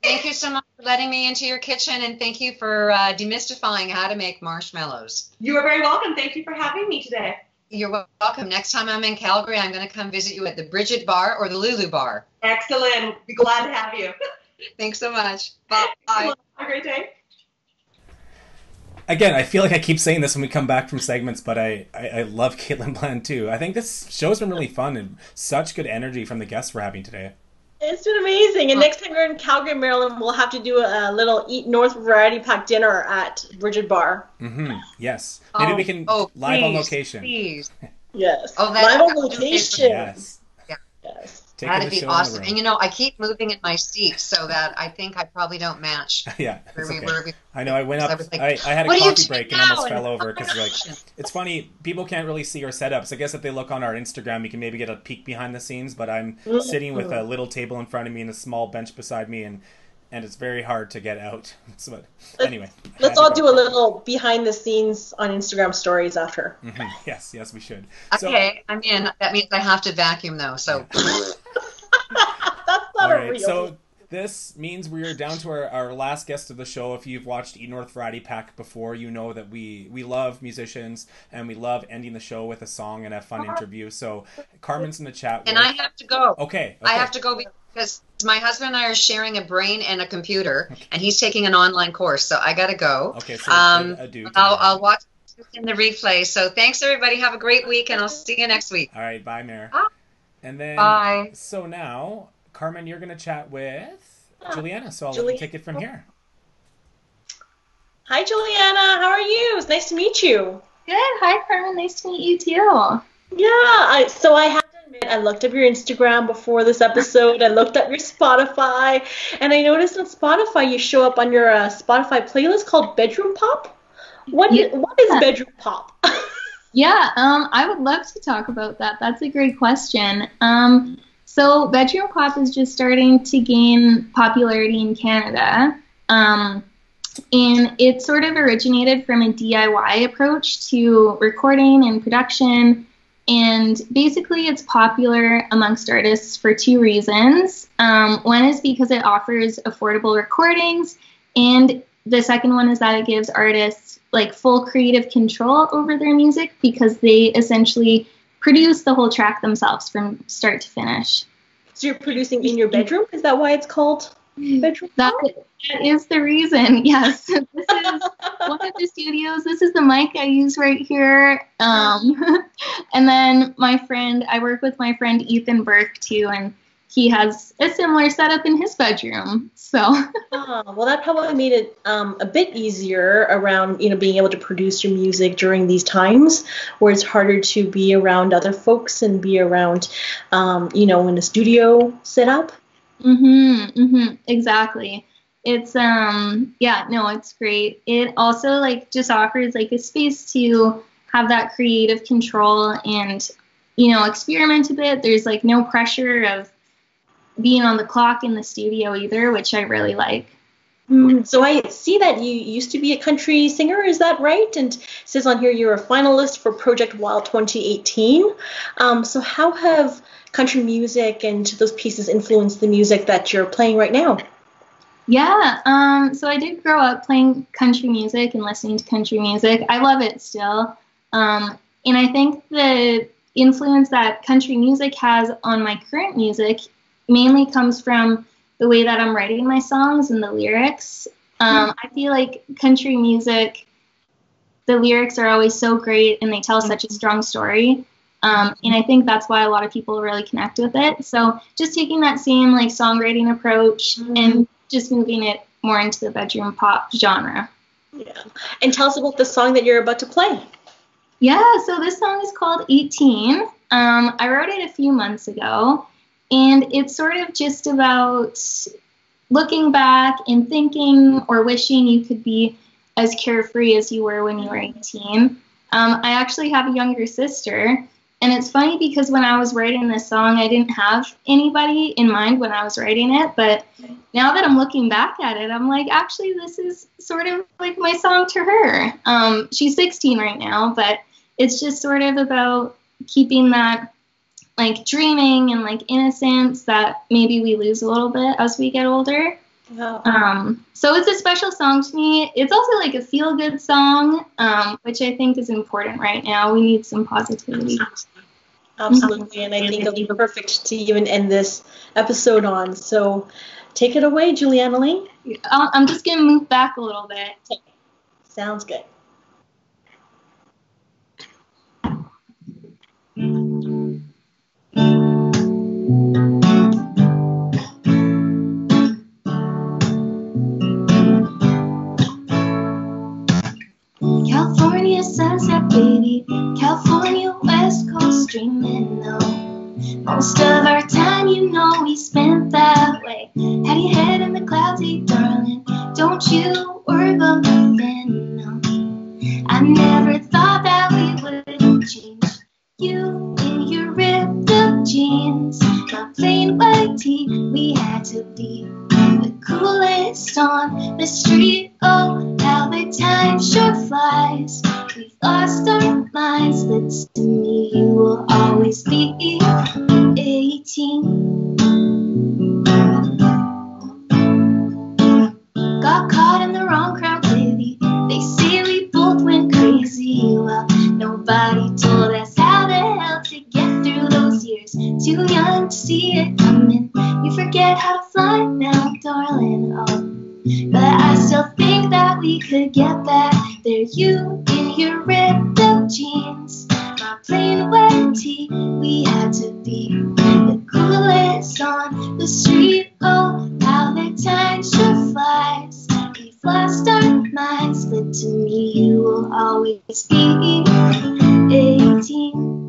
Thank you so much for letting me into your kitchen, and thank you for uh, demystifying how to make marshmallows. You are very welcome. Thank you for having me today. You're welcome. Next time I'm in Calgary, I'm going to come visit you at the Bridget Bar or the Lulu Bar. Excellent. Be glad to have you. Thanks so much. Bye. Have a great day. Again, I feel like I keep saying this when we come back from segments, but I, I, I love Katelin Bland too. I think this show's been really fun, and such good energy from the guests we're having today. It's been amazing, and next time we're in Calgary, Maryland, we'll have to do a little Eat North Variety Pack dinner at Bridget Bar. Mm-hmm. Yes. Maybe oh, we can oh, live please, on location. Please. Yes. Oh, live on location. Yes. Yeah. Yes. Take That'd be awesome. And you know, I keep moving in my seat so that I think I probably don't match. yeah. Where we okay. were before. I know. I went up. I, like, I, I had a coffee break and almost fell over because like it's funny. People can't really see our setups. I guess if they look on our Instagram, you can maybe get a peek behind the scenes. But I'm sitting with a little table in front of me and a small bench beside me, and and it's very hard to get out. So anyway, let's, let's all do a little behind the scenes on Instagram stories after. Mm-hmm. Yes, yes, we should. So, okay, I mean that means I have to vacuum though. So. That's not a real. So this means we are down to our, our last guest of the show. If you've watched Eat North Variety Pack before, you know that we, we love musicians and we love ending the show with a song and a fun interview. So Carmen's in the chat. And with... I have to go. Okay, okay. I have to go because my husband and I are sharing a brain and a computer, and he's taking an online course. So I got to go. Okay, so um, adieu I'll, I'll watch in the replay. So thanks, everybody. Have a great week, and I'll see you next week. All right. Bye, Mayor. Bye. And then, bye. So now... Carmen, you're going to chat with Juliana, so I'll Juli- let you take it from here. Hi, Juliana. How are you? It's nice to meet you. Good. Hi, Carmen. Nice to meet you, too. Yeah. I, so I have to admit, I looked up your Instagram before this episode. I looked up your Spotify, and I noticed on Spotify you show up on your uh, Spotify playlist called Bedroom Pop. What is, yeah. what is bedroom pop? Yeah, um, I would love to talk about that. That's a great question. Um, so bedroom pop is just starting to gain popularity in Canada. Um, and it sort of originated from a D I Y approach to recording and production. And basically it's popular amongst artists for two reasons. Um, one is because it offers affordable recordings, and the second one is that it gives artists like full creative control over their music because they essentially produce the whole track themselves from start to finish. So you're producing in your bedroom? Is that why it's called bedroom? That, that is the reason, yes. This is one of the studios. This is the mic I use right here. Um, and then my friend, I work with my friend Ethan Burke too, and he has a similar setup in his bedroom, so. Oh, well, that probably made it um, a bit easier around, you know, being able to produce your music during these times where it's harder to be around other folks and be around, um, you know, in a studio setup. Mm-hmm, mm-hmm, exactly. It's, um, yeah, no, it's great. It also, like, just offers, like, a space to have that creative control and, you know, experiment a bit. There's, like, no pressure of being on the clock in the studio either, which I really like. Mm, so I see that you used to be a country singer, is that right? And it says on here you're a finalist for Project Wild twenty eighteen. Um, so how have country music and those pieces influenced the music that you're playing right now? Yeah, um, so I did grow up playing country music and listening to country music. I love it still. Um, and I think the influence that country music has on my current music mainly comes from the way that I'm writing my songs and the lyrics. Um, I feel like country music, the lyrics are always so great and they tell such a strong story. Um, and I think that's why a lot of people really connect with it. So just taking that same like songwriting approach mm-hmm. and just moving it more into the bedroom pop genre. Yeah. And tell us about the song that you're about to play. Yeah, so this song is called eighteen. Um, I wrote it a few months ago. And it's sort of just about looking back and thinking or wishing you could be as carefree as you were when you were eighteen. Um, I actually have a younger sister, and it's funny because when I was writing this song, I didn't have anybody in mind when I was writing it, but now that I'm looking back at it, I'm like, actually, this is sort of like my song to her. Um, she's sixteen right now, but it's just sort of about keeping that like dreaming and like innocence that maybe we lose a little bit as we get older. Oh. Um, so it's a special song to me. It's also like a feel good song, um, which I think is important right now. We need some positivity. Absolutely. And I think it'll be perfect to even end this episode on. So take it away, Juliana Lee. I'm just going to move back a little bit. Okay. Sounds good. California sunset, baby, California West Coast dreaming, no. Most of our time, you know, we spent that way. Had your head in the clouds, hey, darling, don't you worry about nothing, no. I never thought that we would change. You in your ripped up jeans, my plain white tee, we had to be the coolest on the street, oh, how the time sure flies. We've lost our minds, but to me you will always be eighteen. Got caught in the wrong crowd, baby. They say we both went crazy. Well, nobody told us how the hell to get through those years. Too young to see it coming. You forget how to fly now, darling. Oh. But I still think that we could get back there. You in your ripped up jeans, my plain white tee, we had to be the coolest on the street, oh, how the time sure flies. We've lost our minds, but to me you will always be eighteen.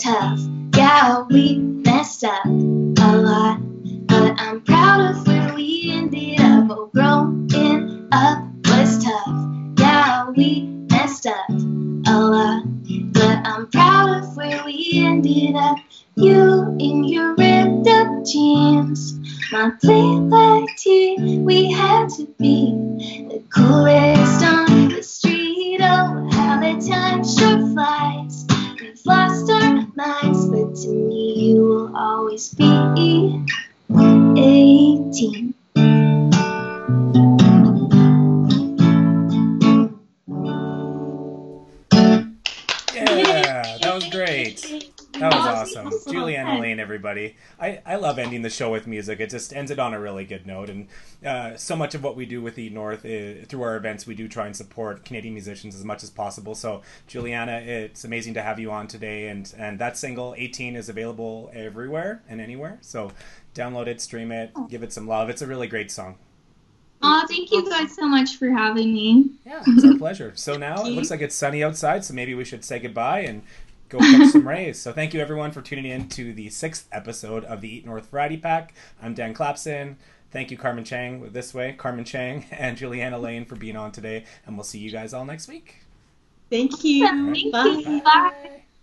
Tough. Yeah, You in your ripped up jeans, my plate like tea, we had to be the coolest on the street. Oh, how the time sure flies. We've lost our minds, but to me you will always be eighteen. That was awesome. awesome. Julianne and Elaine, everybody. I, I love ending the show with music. It just ends it on a really good note. And uh, so much of what we do with Eat North is, through our events, we do try and support Canadian musicians as much as possible. So, Julianne, it's amazing to have you on today. And, and that single, eighteen, is available everywhere and anywhere. So download it, stream it, give it some love. It's a really great song. Oh, thank you guys so much for having me. Yeah, it's our pleasure. So now it looks like it's sunny outside, so maybe we should say goodbye and go cook some rays. So thank you everyone for tuning in to the sixth episode of the Eat North Variety Pack. I'm Dan Clapson. Thank you, Carmen Cheng, this way, Carmen Cheng and Julianne Lane for being on today. And we'll see you guys all next week. Thank you. Right. Thank Bye. you. Bye. Bye.